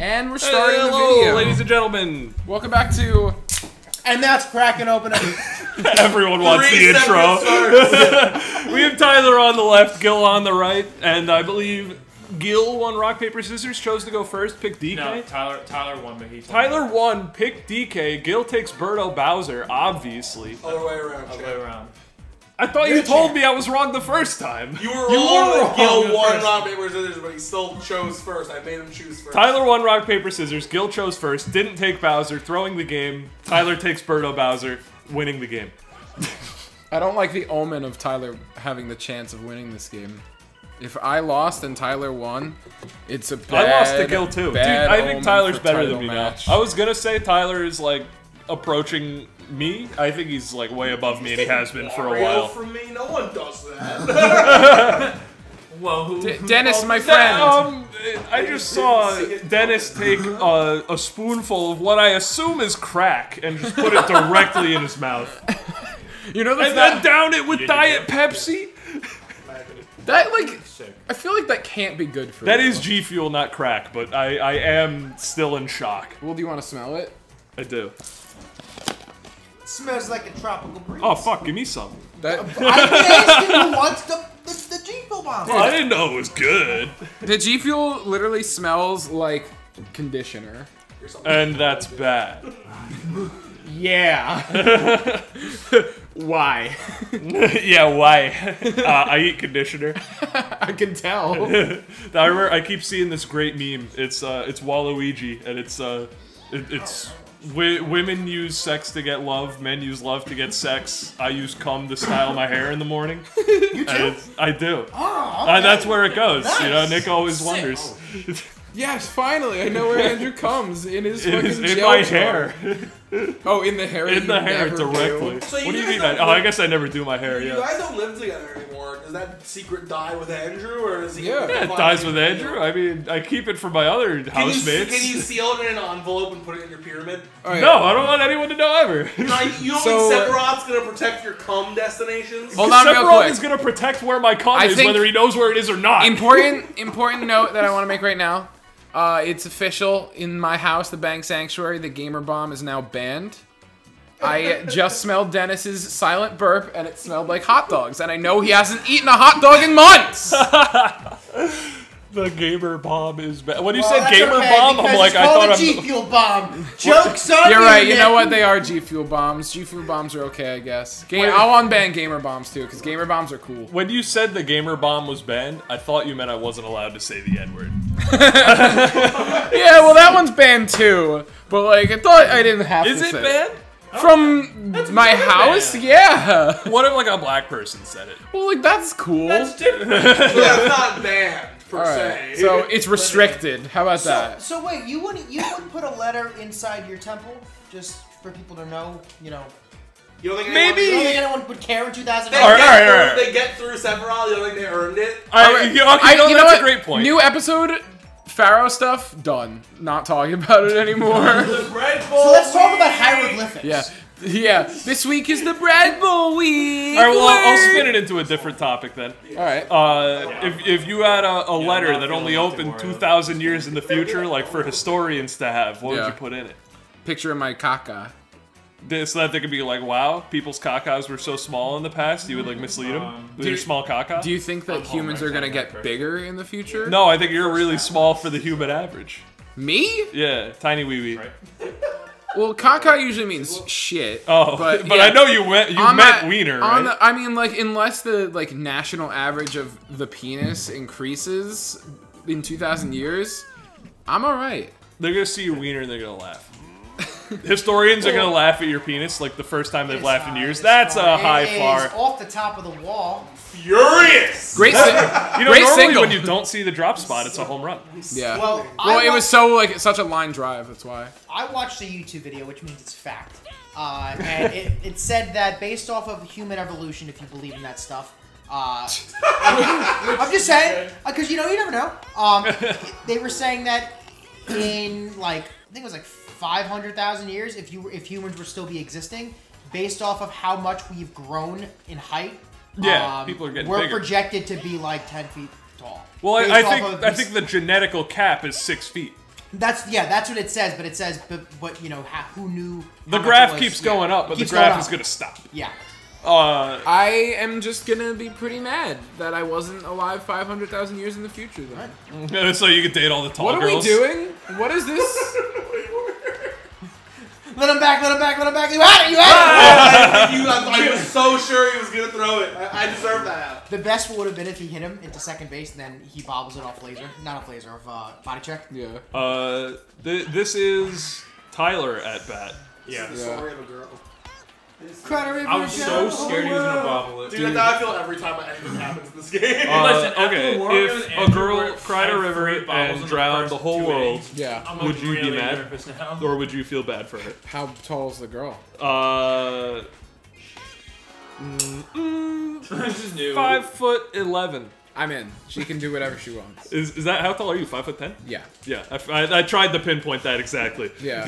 And we're starting the video. Ladies and gentlemen. Welcome back to... And that's cracking open. Everyone wants the intro. We have Tyler on the left, Gill on the right, and I believe Gill won rock, paper, scissors, chose to go first, pick DK. No, Tyler won, but he... Tyler won, pick DK. Gill takes Birdo, Bowser, obviously. Other way around. Other way around. I thought you told me I was wrong the first time. You were wrong. Gill won rock, paper, scissors, but he still chose first. I made him choose first. Tyler won rock, paper, scissors. Gill chose first. Didn't take Bowser, throwing the game. Tyler takes Birdo, Bowser, winning the game. I don't like the omen of Tyler having the chance of winning this game. If I lost and Tyler won, it's a bad... I lost to Gill too. Dude, I think Tyler's better than me now. I was going to say Tyler is like approaching... Me? I think he's like way above me, and he has been for a while. From me, no one does that. Well, who Dennis, my friend. I just saw Dennis take a spoonful of what I assume is crack and just put it directly in his mouth. You know, and then down it with Diet Pepsi. That like, I feel like that can't be good for you. That is G Fuel, not crack. But I am still in shock. Well, do you want to smell it? I do. Smells like a tropical breeze. Oh fuck, give me some. That I've been asking who wants the G Fuel bomb. Well, I didn't know it was good. The G Fuel literally smells like conditioner. And that's bad. Yeah. Why? Yeah, why? I eat conditioner. I can tell. I remember, I keep seeing this great meme. It's Waluigi, and it's women use sex to get love, men use love to get sex. I use cum to style my hair in the morning. You do? I do. Oh, okay. That's where it goes. Nice. You know, Nick always wonders. Yes, finally, I know where Andrew comes in his fucking in my hair. Oh, in the hair. In the hair directly. So what do you mean? Oh, I guess I never do my hair. Yeah. You guys don't live together anymore. Does that secret die with Andrew, or is he? Yeah, it dies with Andrew. I mean, I keep it for my other housemates. Can you seal it in an envelope and put it in your pyramid? Oh, yeah. No, I don't want anyone to know ever. You don't think Sephiroth's gonna protect your cum destinations? Hold on, real quick. Sephiroth is gonna protect where my cum is, whether he knows where it is or not. Important note that I want to make right now. It's official. In my house, the Bank Sanctuary, the Gamer Bomb is now banned. I just smelled Dennis's silent burp, and it smelled like hot dogs, and I know he hasn't eaten a hot dog in months! The Gamer Bomb is banned. When you said Gamer Bomb, I'm like, I thought it's G Fuel Bomb. Joke's on you! You're right, you know what? They are G Fuel Bombs. G Fuel Bombs are okay, I guess. I'll unban Gamer Bombs too, because Gamer Bombs are cool. When you said the Gamer Bomb was banned, I thought you meant I wasn't allowed to say the N-word. Yeah, well, that one's banned too. But, like, I thought I didn't have to say it. Is it banned? From my house? Banned. Yeah. What if, like, a black person said it? Well, like, that's cool. That's different. That's not banned. Right. So it's restricted. How about that? So wait, you wouldn't put a letter inside your temple just for people to know, you know? You don't think anyone would care in 2009? All right. If they get through Sephiroth, you don't think they earned it? That's a great point. New episode, Pharaoh stuff done. Not talking about it anymore. The Red Bull. So let's talk about hieroglyphics. Yeah. This week is the Bread Bowl week. All right, well, I'll spin it into a different topic then. All right. If you had a letter that only opened 2,000 years in the future, like for historians to have, what would you put in it? Picture of my caca. So that they could be like, wow, people's cacas were so small in the past, you would like mislead them with your small caca? Do you think that humans are going to get bigger in the future? No, I think you're really small for the human average. Me? Yeah, tiny wee-wee. Right. Well, caca usually means shit. Oh, but yeah, I know you meant wiener, right? I mean, like, unless the like national average of the penis increases in 2,000 years, I'm all right. They're gonna see your wiener and they're gonna laugh. Historians are gonna laugh at your penis like the first time they've laughed in years. That's a high bar. It's off the top of the wall. Furious. Great. You know, normally when you don't see the drop spot, it's a home run. Yeah. Well, it was so like such a line drive. That's why. I watched a YouTube video, which means it's fact, and it said that based off of human evolution, if you believe in that stuff. I'm just saying, because you know you never know. They were saying that in like I think it was like 500,000 years, if humans were still be existing, based off of how much we've grown in height, yeah, people are getting bigger. We're projected to be like 10 feet tall. Well, I think the genetical cap is 6 feet. That's what it says, but it says, but you know, who knew? The graph keeps going up, but the graph is gonna stop. Yeah. I am just gonna be pretty mad that I wasn't alive 500,000 years in the future, then. Right. So you could date all the tall girls. What are we doing? What is this? Let him back! Let him back! Let him back! You had it! You had it! I was so sure he was gonna throw it. I deserved that out. The best would have been if he hit him into second base, and then he bobbles it off laser. Not off laser, off body check. Yeah. This is Tyler at bat. Yeah. This is the story of a girl. I was so scared he was gonna bobble it. Dude, I feel every time anything happens in this game. Okay, if a girl cried a river and drowned the whole world, would you be mad? Or would you feel bad for her? How tall is the girl? 5'11". I'm in. She can do whatever she wants. Is that how tall are you? 5'10"? Yeah. Yeah. I tried to pinpoint that exactly. Yeah.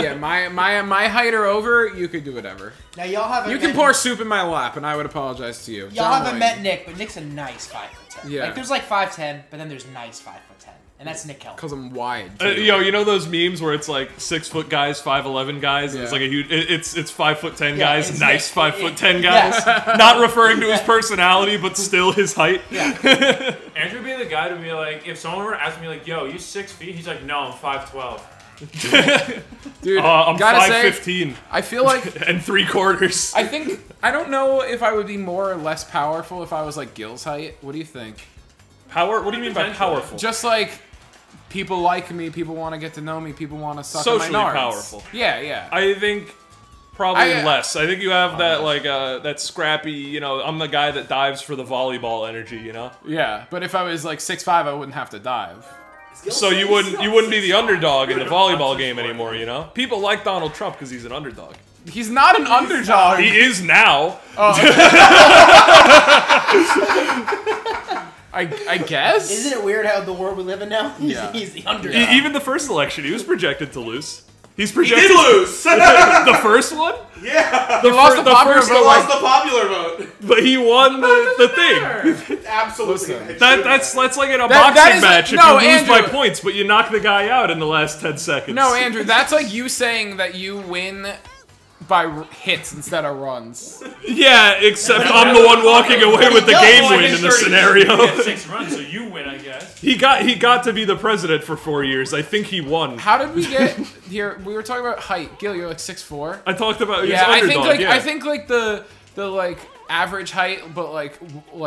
Yeah. My height or over, you could do whatever. Now y'all haven't. You can pour soup in my lap, and I would apologize to you. Y'all haven't met Nick, but Nick's a nice 5'10". Yeah. Like there's like 5'10", but then there's nice 5'10", and that's Nick Kelly. Because I'm wide. Yo, you know those memes where it's like 6 foot guys, 5'11" guys, and it's like a huge. It's 5'10" guys, nice Nick, 5'10" guys. Yeah. Not referring to his personality, but still his height. Yeah. Andrew would be the guy to be like, if someone were asking me like, "Yo, you 6 feet?" He's like, "No, I'm 5'12". Dude, I'm 5'15". I feel like and 3/4. I think I don't know if I would be more or less powerful if I was like Gill's height. What do you think? Power? What do you mean by powerful? Just like people like me, people want to get to know me, people want to suck socially my nards. Powerful. Yeah, yeah. I think. Probably less. I think you have that like that scrappy, you know, I'm the guy that dives for the volleyball energy, you know? Yeah, but if I was like 6'5", I wouldn't have to dive. So you wouldn't be the underdog in the volleyball game anymore, you know? People like Donald Trump because he's an underdog. He's not an underdog. He is now. I guess. Isn't it weird how the world we live in now? Yeah. He's the underdog. Even the first election, he was projected to lose. He's projected. He did lose! The first one? Yeah! He lost the popular vote. He lost the popular vote. But he won the thing. Absolutely. Listen, that's like in a boxing match. Like, if you lose by points, but you knock the guy out in the last 10 seconds. No, Andrew, that's like you saying that you win by hits instead of runs. Yeah, except I'm the one walking away with the game win in the scenario. He had 6 runs, so you win, I guess. He got to be the president for 4 years. I think he won. How did we get here? We were talking about height. Gil, you're like 6'4". I talked about I think like the like average height, but like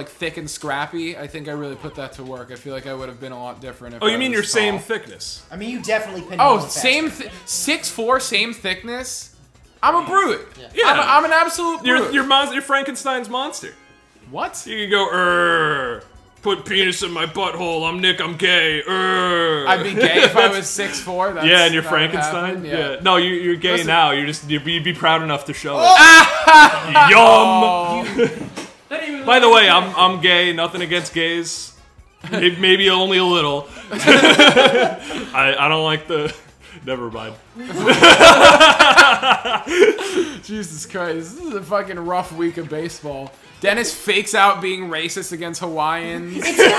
thick and scrappy. I think I really put that to work. I feel like I would have been a lot different. If you mean your same thickness? I mean, you definitely couldn't. Oh, same 6'4", same thickness. I'm a brute. Yeah. I'm an absolute brute. You're Frankenstein's monster. What? You can go, put penis in my butthole. I'm Nick. I'm gay. I'd be gay if I was 6'4". Yeah, and you're Frankenstein. Yeah. No, you're gay now. You'd be proud enough to show it. Yum. Oh. By the way, I'm gay. Nothing against gays. Maybe only a little. I don't like the. Never mind. Jesus Christ, this is a fucking rough week of baseball. Dennis fakes out being racist against Hawaiians. It's an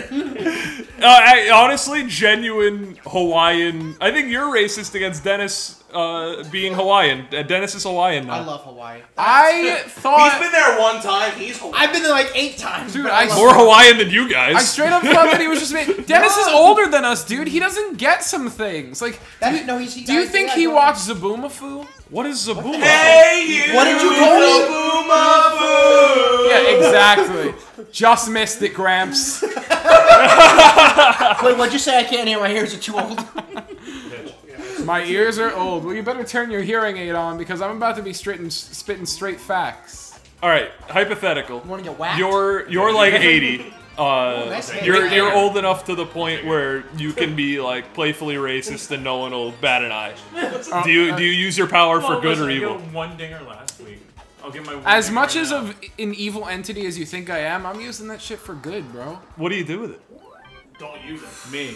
actual word! Honestly, genuine Hawaiian. I think you're racist against Dennis being Hawaiian. Dennis is Hawaiian now. I love Hawaii. I thought... He's been there one time. He's Hawaiian. I've been there like 8 times. Dude, more Hawaiian than you guys. I straight up thought that he was just... Dennis is older than us, dude. He doesn't get some things. Like, do you think he watched Zaboomafoo? What is Zaboomafoo? Hey, you! What did you call it? Zaboomafoo! Yeah, exactly. Just missed it, Gramps. Wait, what'd you say? I can't hear. My ears are too old. My ears are old. Well, you better turn your hearing aid on because I'm about to be spitting straight facts. All right, hypothetical. You want to get whacked? You're like 80. You're old enough to the point where you can be like playfully racist and no one will bat an eye. Do you use your power for good or evil? One dinger last week. I'll give my as much as of an evil entity as you think I am. I'm using that shit for good, bro. What do you do with it? Don't use it. Me.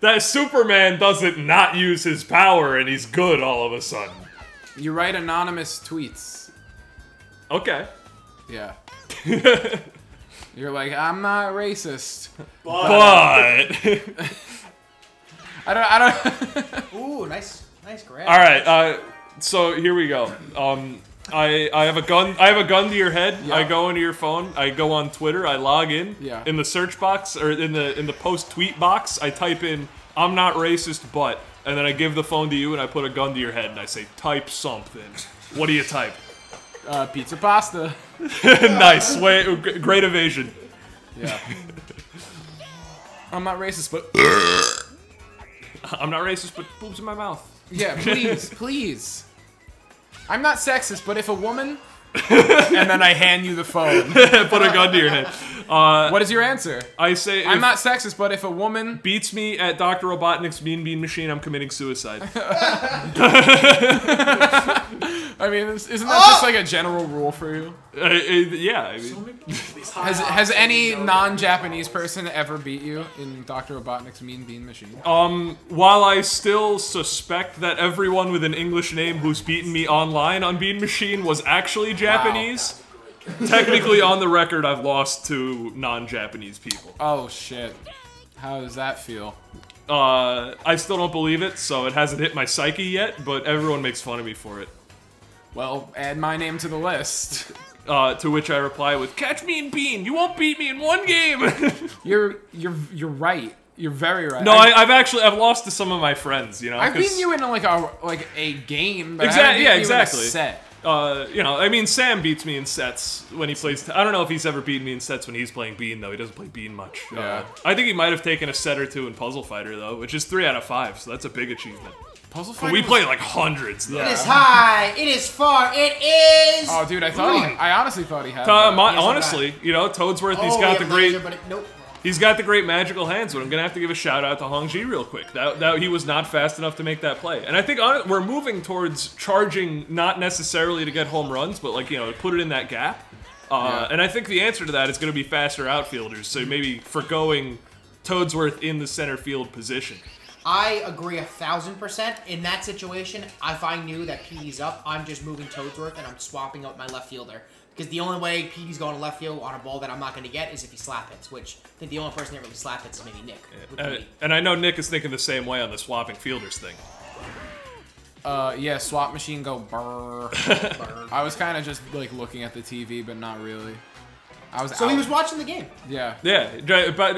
That Superman doesn't not use his power and he's good all of a sudden. You write anonymous tweets. Okay. Yeah. You're like, I'm not racist. But I don't. Ooh, nice grab. All right, so here we go. I have a gun. I have a gun to your head. Yeah. I go into your phone. I go on Twitter. I log in. Yeah. In the search box or in the post tweet box, I type in "I'm not racist, but," and then I give the phone to you and I put a gun to your head and I say, "Type something." What do you type? Pizza pasta. Nice. Way, great evasion. Yeah. I'm not racist, but I'm not racist, but boobs in my mouth. Yeah, please, please. I'm not sexist, but if a woman... And then I hand you the phone. Put a gun to your head. What is your answer? I say... I'm not sexist, but if a woman... beats me at Dr. Robotnik's Mean Bean Machine, I'm committing suicide. I mean, isn't that just like a general rule for you? Yeah, I mean... So many, has any non-Japanese person ever beat you in Dr. Robotnik's Mean Bean Machine? While I still suspect that everyone with an English name who's beaten me online on Bean Machine was actually Japanese, wow. Technically on the record I've lost to non-Japanese people. Oh shit. How does that feel? I still don't believe it, so it hasn't hit my psyche yet, but everyone makes fun of me for it. Well, add my name to the list. To which I reply with, "Catch me in Bean, you won't beat me in one game!" You're right. You're very right. No, I've lost to some of my friends, you know? I've beaten you in like a game, but exactly, I haven't beaten you in a set. You know, I mean, Sam beats me in sets when he plays... I don't know if he's ever beaten me in sets when he's playing Bean, though. He doesn't play Bean much. Yeah. I think he might have taken a set or two in Puzzle Fighter, though, which is 3 out of 5, so that's a big achievement. Puzzle Fighter? But we play like hundreds, though. It is high, it is far, it is... Oh, dude, I honestly thought he had honestly, you know, Toadsworth, he's got the great... Laser, nope. He's got the great magical hands, but I'm gonna have to give a shout out to Hong Ji real quick. That he was not fast enough to make that play, and I think we're moving towards charging, not necessarily to get home runs, but like, you know, put it in that gap. And I think the answer to that is gonna be faster outfielders. So maybe forgoing Toadsworth in the center field position. I agree 1000%. In that situation, if I knew that PD's up, I'm just moving Toadsworth and I'm swapping out my left fielder. Because the only way PD's going to left field on a ball that I'm not going to get is if he slap hits, which I think the only person that really slap hits is maybe Nick. And I know Nick is thinking the same way on the swapping fielders thing. Yeah, swap machine go brrr. Brrr. I was kind of just like looking at the TV, but not really. I was so out. He was watching the game. Yeah. Yeah,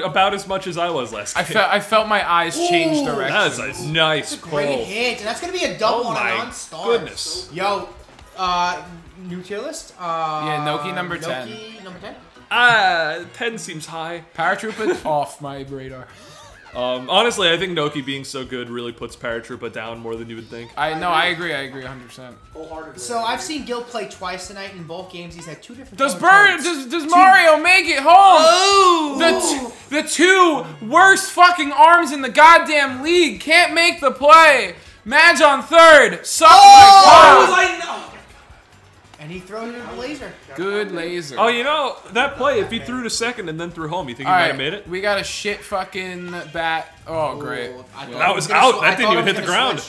about as much as I was last game. I felt my eyes change direction. That's a nice great hit, and that's going to be a double on a non-star. Goodness. Yo, new tier list? Yeah, Noki number 10. Noki number 10? 10 seems high. Paratroopa off my radar. Honestly, I think Noki being so good really puts Paratroopa down more than you would think. I agree 100%. Wholeheartedly. So I've seen Gill play twice tonight in both games. He's had two different. Does Mario make it home? Oh! The two worst fucking arms in the goddamn league can't make the play. Mage on third. Suck my cock. And he throws it in the laser. Good laser. Oh, you know, that play, if he threw to second and then threw home, you think he might have made it? We got a shit fucking bat. Oh, great. That was out. That didn't even hit the ground.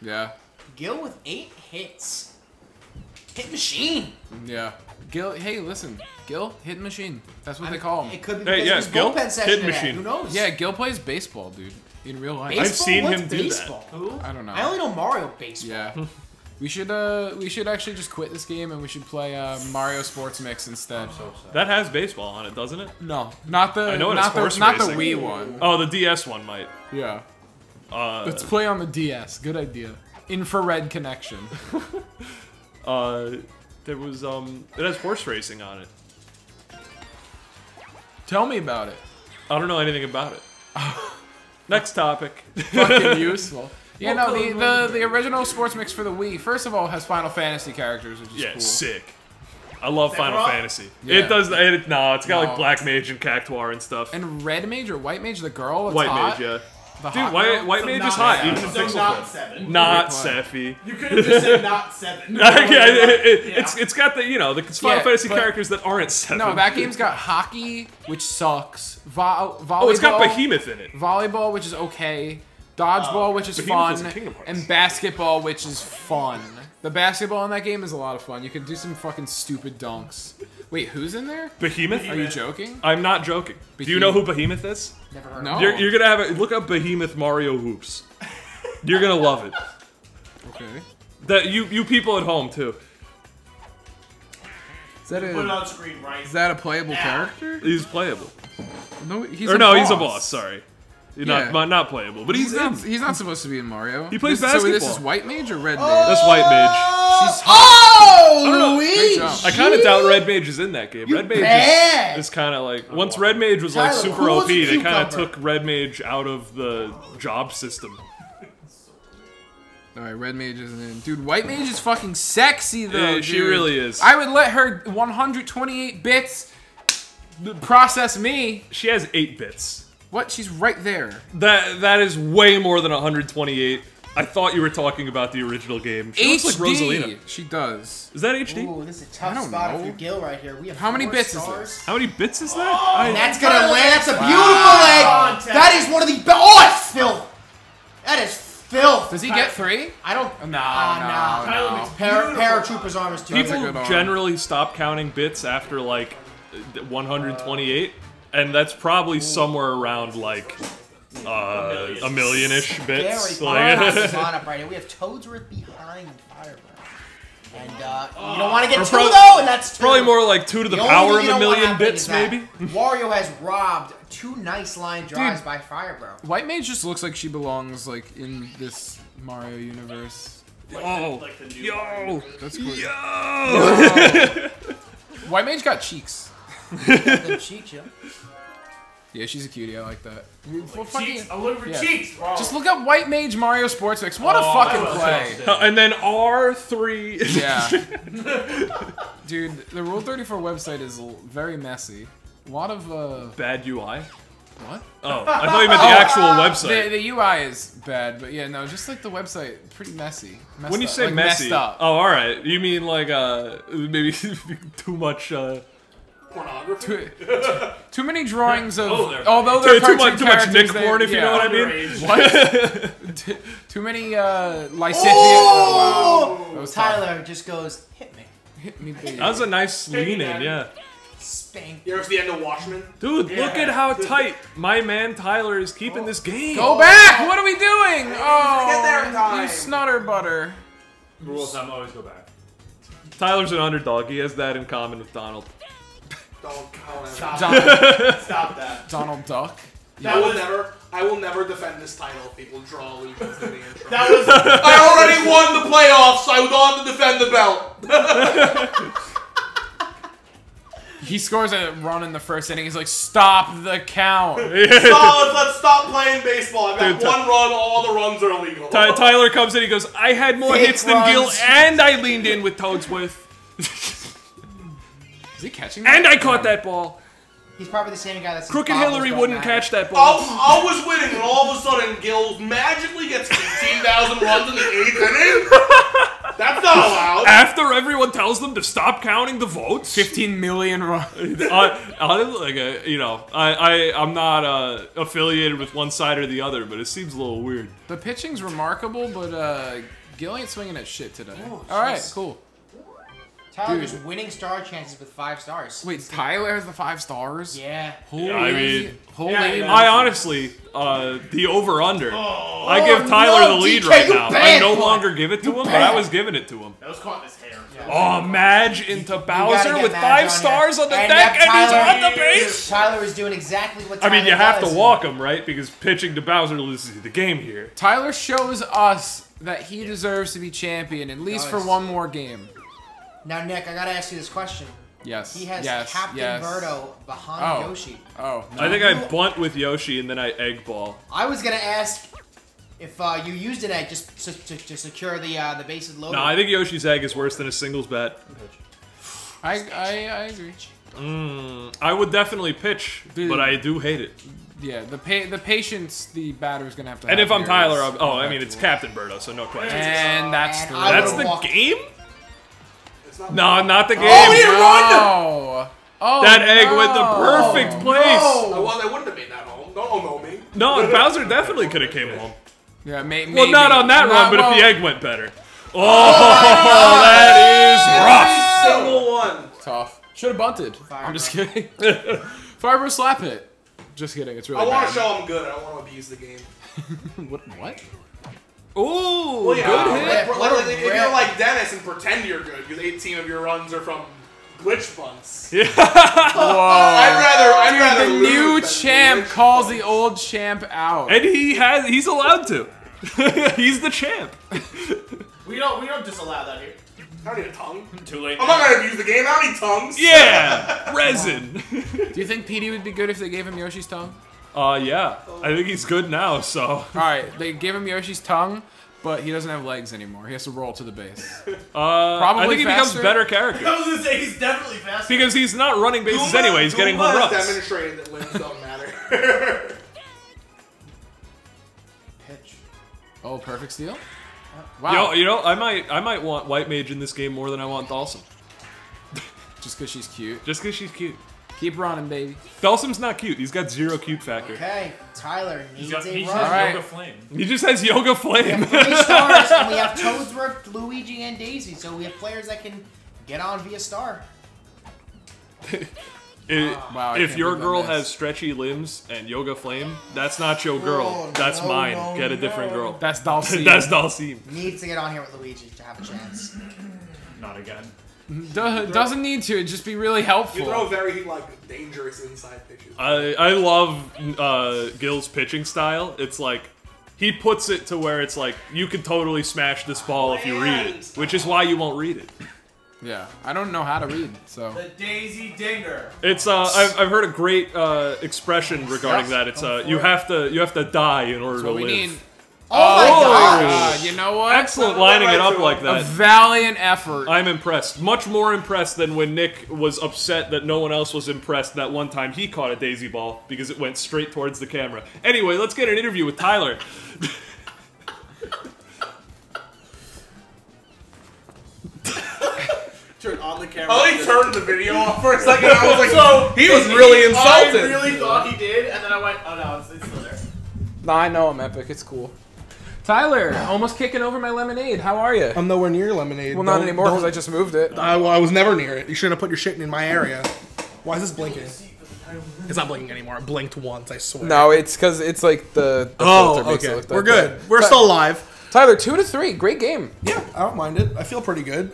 Yeah. Gill with 8 hits. Hit machine. Yeah. Gill, hey, listen. Gill, hit machine. That's what they call him. It could be because of his bullpen session today. Who knows? Yeah, Gill plays baseball, dude. In real life. I've seen him do that. I don't know. I only know Mario baseball. Yeah. We should actually just quit this game and we should play Mario Sports Mix instead. So that has baseball on it, doesn't it? No, not the Wii one. Oh, the DS one might. Yeah. Let's play on the DS. Good idea. Infrared connection. There was it has horse racing on it. Tell me about it. I don't know anything about it. Next topic. Fucking useful. Yeah, no, the original Sports Mix for the Wii, first of all, has Final Fantasy characters, which is cool. Yeah, sick. I love Final Fantasy. Yeah. It does, it's got like Black Mage and Cactuar and stuff. And Red Mage or White Mage, the girl, it's hot. White Mage, yeah. Dude, White Mage is hot. You can fix not 7. Not Sephi. You could have just said not 7. It's got the, you know, the Final Fantasy characters that aren't 7. No, that game's got hockey, which sucks. Volleyball. Oh, it's got Behemoth in it. Volleyball, which is okay. Dodgeball, which is fun, and basketball, which is fun. The basketball in that game is a lot of fun. You can do some fucking stupid dunks. Wait, who's in there? Behemoth? Are you joking? I'm not joking. Behemoth. Do you know who Behemoth is? Never heard of him. You're gonna have a look up Behemoth Mario Hoops. You're gonna love it. Okay. That you people at home too. Is that a, put it on screen, right? Is that a playable character? He's playable. No, he's or a no, boss. He's a boss. Sorry, not playable. But he's not supposed to be in Mario. He plays basketball. So this is White Mage or Red Mage? That's White Mage. She's Luigi! I kind of doubt Red Mage is in that game. Red Mage is kind of like once Red Mage was like super OP, they kind of took Red Mage out of the job system. Alright, Red Mage isn't in. Dude, White Mage is fucking sexy, though, yeah, she really is. I would let her 128 bits process me. She has 8 bits. What? She's right there. That is way more than 128. I thought you were talking about the original game. She HD. Looks like Rosalina. She does. Is that HD? Ooh, this is a tough spot for Gill right here. We have how many bits stars? Is this? How many bits is that? Oh, that's gonna land. That's a beautiful egg. Wow. That is one of the best. Oh, it's filth. That is filth. Does he get 3? I don't. No, no. Paratroopa's arm is 2. People generally stop counting bits after like 128, and that's probably somewhere around like a million-ish bits. Like, we have Toadsworth behind Firebro. And you don't want to get 2 though, and that's 2. Probably more like 2 to the power of a million bits, maybe. Wario has robbed 2 nice line drives by Firebro. White Mage just looks like she belongs like in this Mario universe. Like yo, that's cool. Yo, White Mage got cheeks. Got cheeks, yeah. Yeah, she's a cutie. I like that. Well, cheeks, a little bit cheeks. Bro. Just look up White Mage Mario Sports Mix. What a fucking play! And then R3. Yeah. Dude, the Rule 34 website is very messy. A lot of bad UI. What? Oh, I thought you meant the actual website. The UI is bad, but yeah, no, just like the website, pretty messy. When you say like messy, oh, all right, you mean like maybe too much. Pornography? Too many drawings of. Although they're too much Nick porn, if you know what I mean. What? Too many licentiate. Oh! Wow. Tyler just goes, hit me. Hit me, baby. That was a nice lean in, yeah. Spank. You ever see the end of Watchmen? Dude, look at how tight my man Tyler is keeping this game. Go back! What are we doing? Oh, get there in time. You snutter butter. Rules, I'm always go back. Tyler's an underdog. He has that in common with Donald. Donald. Stop that. Donald Duck. Yeah. I will never defend this title if people draw allegiance to the intro. I already won the playoffs, so I would on to defend the belt. He scores a run in the first inning, he's like, stop the count. Let's stop playing baseball. I've got one run, all the runs are illegal. Tyler comes in, he goes, I had more hits than Gill, and I leaned in with Toadsworth. Is he catching that? And I caught that ball. He's probably the same guy that's Crooked Hillary wouldn't catch that ball. I was winning, and all of a sudden, Gill magically gets 15,000 runs in the 8th inning? That's not allowed. After everyone tells them to stop counting the votes? 15 million runs. I'm not affiliated with one side or the other, but it seems a little weird. The pitching's remarkable, but Gill ain't swinging at shit today. Oh, alright, cool. Tyler's winning star chances with 5 stars. Wait, Tyler has the 5 stars? Yeah. Holy, I mean, holy. I honestly, the over-under. Oh, I give Tyler the lead DK, right now. I no longer give it to him, but I was giving it to him. That was caught in his hair. Yeah. Oh, Madge into Bowser with 5 stars on the deck, and he's on the base. Tyler is doing exactly what Tyler you have to walk him, right? Because pitching to Bowser loses the game here. Tyler shows us that he deserves to be champion, at least for one more game. Now, Nick, I gotta ask you this question. Yes. He has Captain Birdo behind Yoshi. Oh. No. I think I bunt with Yoshi and then I egg ball. I was gonna ask if you used an egg just to secure the base load. No, I think Yoshi's egg is worse than a singles bat. I agree. I would definitely pitch, but I do hate it. Yeah, the patience the batter's gonna have to. And if I'm Tyler, it's Captain Birdo, so no question. And that's the game. No, not the game. Oh, he run! Oh, that egg went the perfect place. No. Well, they wouldn't have made that home. Don't know me. No, Bowser definitely could have came home. Yeah, maybe. Well, not on that run, but if the egg went better. Oh, that is rough. Single one. Tough. Should have bunted. Firebro. I'm just kidding. Firebro slap hit. Just kidding. It's really. I want to show I'm good. I don't want to abuse the game. What? Ooh, well, yeah, good hit. Like, if you're like Dennis and pretend you're good, because 18 of your runs are from glitch bunts. Yeah. Whoa. I'd rather the new champ calls the old champ out, and he's allowed to. He's the champ. We don't disallow that here. I don't need a tongue. Too late. I'm not gonna abuse the game. I don't need tongues. Yeah. Resin. Do you think PD would be good if they gave him Yoshi's tongue? Yeah. I think he's good now, so. Alright, they gave him Yoshi's tongue, but he doesn't have legs anymore. He has to roll to the base. Probably I think he becomes better character. I was gonna say, he's definitely faster. Because he's not running bases anyway, he's getting home runs. Demonstrated that limbs don't matter. Pitch. Oh, perfect steal? Wow. You know, I might want White Mage in this game more than I want Dalsim. Just because she's cute? Just because she's cute. Keep running, baby. Dalsim's not cute. He's got zero cute factor. Okay, Tyler needs a run. Right. Yoga Flame. He just has Yoga Flame. We have 3 stars, and we have Toadsworth, Luigi, and Daisy, so we have players that can get on via star. If your girl has stretchy limbs and Yoga Flame, that's not your girl. That's mine. Get a different girl. That's Dalsim. That's Dalsim. Needs to get on here with Luigi to have a chance. Not again. Doesn't need to, it'd just be really helpful. You throw very, like, dangerous inside pitches. I love Gill's pitching style. It's like, he puts it to where it's like, you could totally smash this ball if you read it. Which is why you won't read it. Yeah, I don't know how to read, so. The Daisy Dinger. It's, I've heard a great expression regarding that. It's, you have to die in order to live. Oh my gosh! You know what? Excellent lining it up like that. A valiant effort. I'm impressed. Much more impressed than when Nick was upset that no one else was impressed that one time he caught a daisy ball because it went straight towards the camera. Anyway, let's get an interview with Tyler. Turn on the camera. Oh, he turned the video off for a second. I was like, so he was really insulted. I really thought he did, and then I went, oh no, it's still there. No, I know I'm epic. It's cool. Tyler, almost kicking over my lemonade. How are you? I'm nowhere near lemonade. Well, not anymore because I just moved it. I was never near it. You shouldn't have put your shit in my area. Why is this blinking? It's not blinking anymore. It blinked once, I swear. No, it's because it's like the filter makes it look that. We're good. But we're still alive. Tyler, 2-3. Great game. Yeah, I don't mind it. I feel pretty good.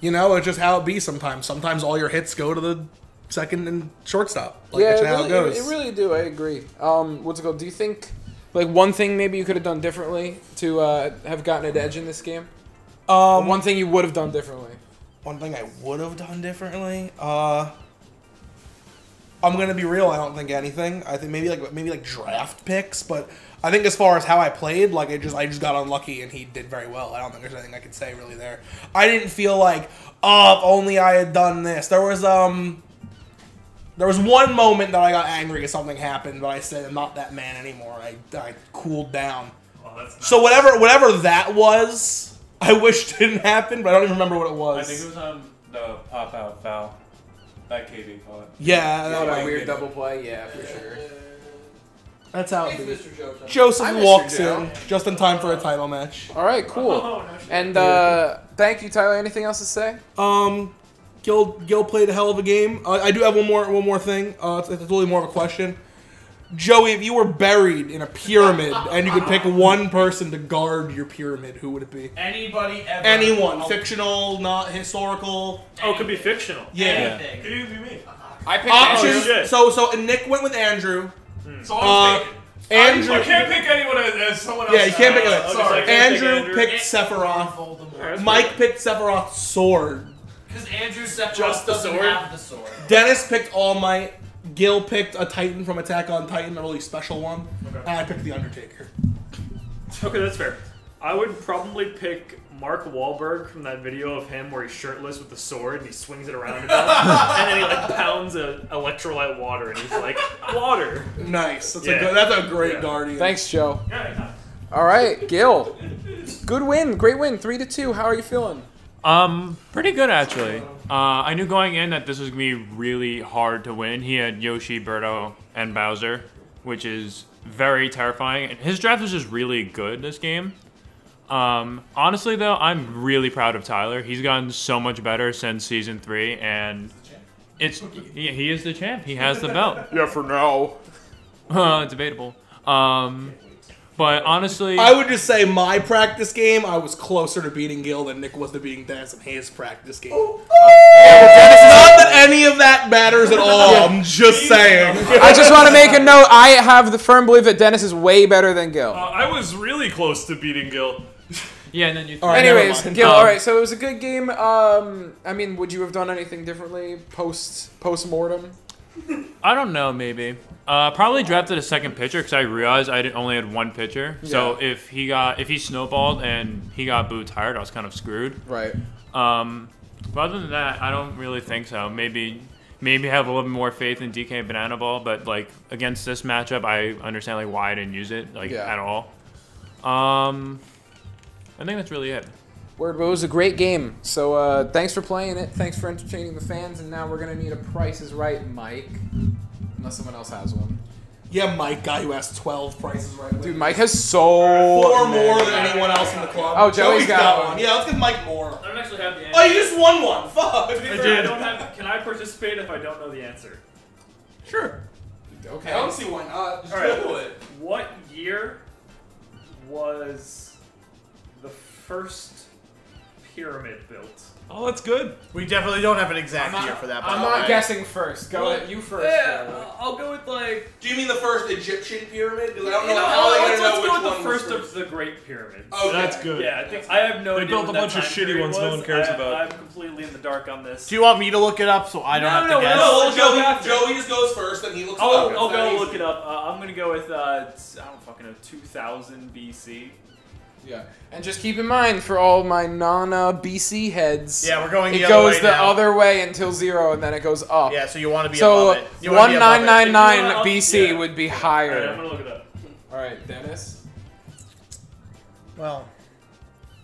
You know, it's just how it be sometimes. Sometimes all your hits go to the second and shortstop. Like, yeah, it really do. I agree. What's it called? Do you think... like, one thing maybe you could have done differently to have gotten an edge in this game? One thing you would have done differently. One thing I would have done differently? I'm going to be real. I don't think anything. I think maybe like draft picks. But I think as far as how I played, like, I just got unlucky and he did very well. I don't think there's anything I could say really there. I didn't feel like, oh, if only I had done this. There was one moment that I got angry because something happened, but I said, I'm not that man anymore. I cooled down. Well, that's nice. So whatever that was, I wish didn't happen, but I don't even remember what it was. I think it was on the pop-out foul. That KB caught. Yeah. That was a weird double play. Yeah, for sure. That's how it is. Joseph walks in just in time for a title match. All right, cool. And thank you, Tyler. Anything else to say? Gil played a hell of a game. I do have one more thing. It's really more of a question. Joey, if you were buried in a pyramid and you could pick one person to guard your pyramid, who would it be? Anybody ever. Anyone. Fictional, not historical. Anything. Oh, it could be fictional. Yeah. Anything. Could even be me. I picked Andrew. So Nick went with Andrew. Mm. So I was Andrew. You can't pick anyone as someone else. Yeah, you can't pick anyone. Sorry. Andrew picked Sephiroth. Right, Mike picked Sephiroth's sword. Because Andrew Sephiroth doesn't have the sword. Dennis picked All Might. Gil picked a Titan from Attack on Titan, a really special one. Okay. And I picked The Undertaker. Okay, that's fair. I would probably pick Mark Wahlberg from that video of him where he's shirtless with the sword and he swings it around enough, and then he like pounds a electrolyte water and he's like, water. Nice. That's a great guardian. Thanks, Joe. Yeah. All right, Gil. Good win. Great win. 3-2. How are you feeling? Pretty good actually. I knew going in that this was gonna be really hard to win. He had Yoshi, Birdo, and Bowser, which is very terrifying. And his draft was just really good this game. Honestly, though, I'm really proud of Tyler. He's gotten so much better since Season 3, and it's he is the champ. He has the belt. Yeah, for now. Debatable. But honestly, I would just say my practice game, I was closer to beating Gill than Nick was to beating Dennis in his practice game. Oh. Not that any of that matters at all. I'm just saying. I just want to make a note. I have the firm belief that Dennis is way better than Gill. I was really close to beating Gill. Yeah, and then you. Right, anyways, Gill. All right, so it was a good game. I mean, would you have done anything differently post mortem? I don't know. Maybe. Probably drafted a second pitcher because I realized I only had one pitcher. Yeah. So if he snowballed and he got boo tired, I was kind of screwed. Right. But other than that, I don't really think so. Maybe have a little bit more faith in DK and Banana Ball, but like against this matchup, I understand like why I didn't use it like at all. I think that's really it. Word, but it was a great game. So thanks for playing it. Thanks for entertaining the fans. And now we're gonna need a Price is Right mic, unless someone else has one. Yeah, Mike, guy who has 12 Prices Right. Dude, Mike has so four more than anyone else in the club. Oh, Joey's got one. Yeah, let's give Mike more. I don't actually have the answer. Oh, you just won one. Fuck. I don't have. Can I participate if I don't know the answer? Sure. Okay. I don't see why not. Just Google it. What year was the first pyramid built? Oh, that's good. We definitely don't have an exact year for that. I'm not guessing first. Go with you first. Yeah, I'll go with like... Do you mean the first Egyptian pyramid? Because I don't know let's go with the first of the Great Pyramids. Oh, okay. That's good. Yeah, I have no idea. They built a bunch of shitty ones no one cares about. I'm completely in the dark on this. Do you want me to look it up so I don't have to guess? No, Joey just goes first and he looks it up. I'll go look it up. I'm going to go with, I don't fucking know, 2000 BC. Yeah, and just keep in mind for all my non-BC heads. Yeah, we're going. It goes the other way until zero, and then it goes up. Yeah, so you want to be above it. So 1999 BC would be higher. All right, I'm gonna look it up. All right, Dennis. Well,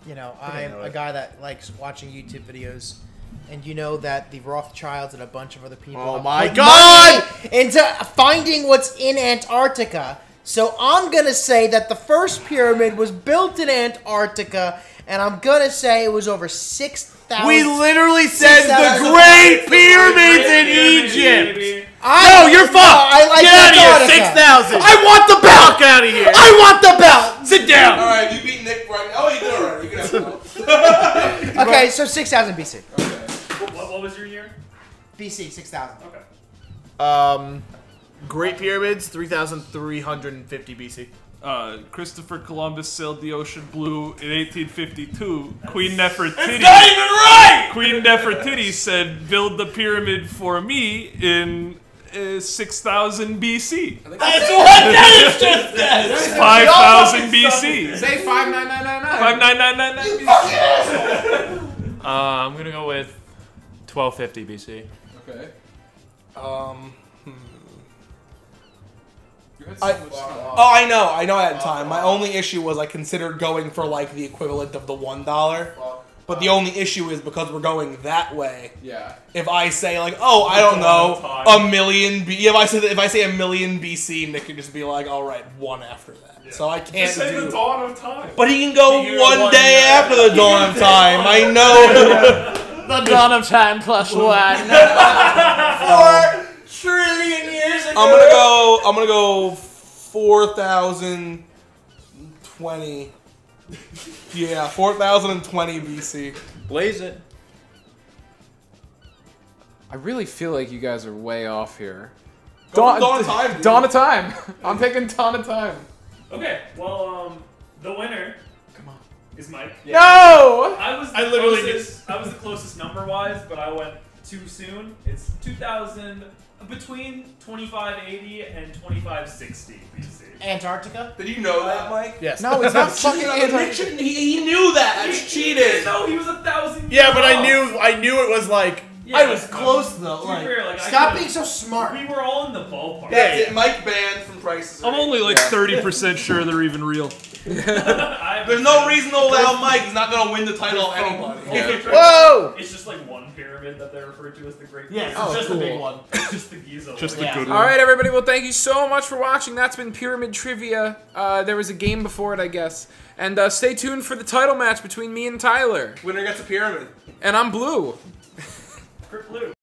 you know, I'm a guy that likes watching YouTube videos, and you know that the Rothschilds and a bunch of other people. Oh my God! Into finding what's in Antarctica. So I'm going to say that the first pyramid was built in Antarctica, and I'm going to say it was over 6,000. We literally said the Great Pyramids in Egypt. No, you're fucked. Get out of here. 6,000. I want the belt. Fuck out of here. I want the belt. Sit down. All right, you beat Nick right now. Oh, you did all right. You can have the belt. Okay, so 6,000 BC. Okay. What was your year? BC, 6,000. Okay. Great Pyramids, 3,350 BC. Christopher Columbus sailed the ocean blue in 1852. Queen Nefertiti. It's not even right! Queen Nefertiti said, build the pyramid for me in 6,000 BC. That's what that is just that! 5,000 BC. Say 59999. 59999 BC. Yes! I'm gonna go with 1250 BC. Okay. I know at the time. My only issue was I considered going for like the equivalent of the $1. But the only issue is because we're going that way. Yeah. If I say like, oh, I don't know, if I say a million BC, Nick could just be like, all right, one after that. Yeah. So I can't just say the dawn of time. But he can go one day after the dawn of time. I know. The dawn of time plus one. 4 trillion years ago. I'm gonna go 4020. Yeah, 4020 BC. Blaze it. I really feel like you guys are way off here. Dawn of time. I'm picking Dawn of Time. Okay. Well, the winner. Come on. Is Mike. Yeah. No. I was the closest number wise, but I went too soon. It's 2000. Between 2580 and 2560 BC. Antarctica? Did you know that, Mike? Yes. No, it's not fucking Antarctica. He knew that. He cheated. No, he was 1,000 years old. Yeah, but I knew it was like Yeah, I was close though. Like, fair, like, stop being so smart. We were all in the ballpark. That's it. Mike Band from Price is Right. I'm only like 30% sure they're even real. There's no reason to allow Mike. He's not gonna win the title. Anybody. Whoa! It's just like one pyramid that they refer to as the Great. Yeah, oh, it's just the big one. It's just the Giza. Just the good one. All right, everybody. Well, thank you so much for watching. That's been Pyramid Trivia. There was a game before it, I guess. And stay tuned for the title match between me and Tyler. Winner gets a pyramid. And I'm blue. Blue.